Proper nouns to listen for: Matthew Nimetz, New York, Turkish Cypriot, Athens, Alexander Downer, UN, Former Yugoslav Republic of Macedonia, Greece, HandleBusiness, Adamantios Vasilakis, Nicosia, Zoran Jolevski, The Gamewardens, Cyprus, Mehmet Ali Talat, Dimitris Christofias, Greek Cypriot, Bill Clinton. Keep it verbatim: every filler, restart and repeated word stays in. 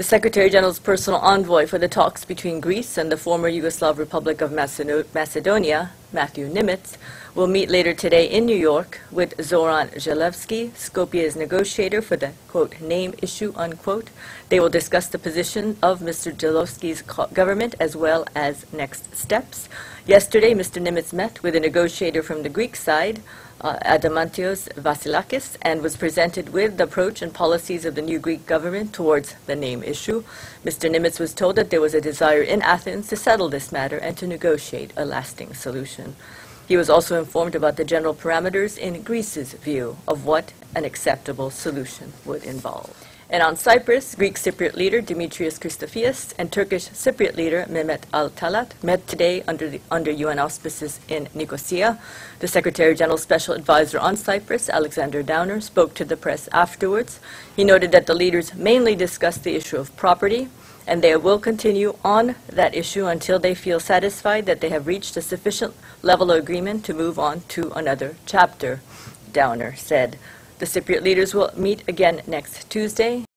the Secretary-General's personal envoy for the talks between Greece and the former Yugoslav Republic of Macedonia, Matthew Nimetz, will meet later today in New York with Zoran Jolevski, Skopje's negotiator for the, quote, name issue, unquote. They will discuss the position of Mister Jolevski's government as well as next steps. Yesterday, Mister Nimetz met with a negotiator from the Greek side, Uh, Adamantios Vasilakis, and was presented with the approach and policies of the new Greek government towards the name issue. Mister Nimetz was told that there was a desire in Athens to settle this matter and to negotiate a lasting solution. He was also informed about the general parameters in Greece's view of what an acceptable solution would involve. And on Cyprus, Greek Cypriot leader Dimitris Christofias and Turkish Cypriot leader Mehmet Ali Talat met today under, the, under U N auspices in Nicosia. The Secretary-General's Special Advisor on Cyprus, Alexander Downer, spoke to the press afterwards. He noted that the leaders mainly discussed the issue of property, and they will continue on that issue until they feel satisfied that they have reached a sufficient level of agreement to move on to another chapter, Downer said. The Cypriot leaders will meet again next Tuesday.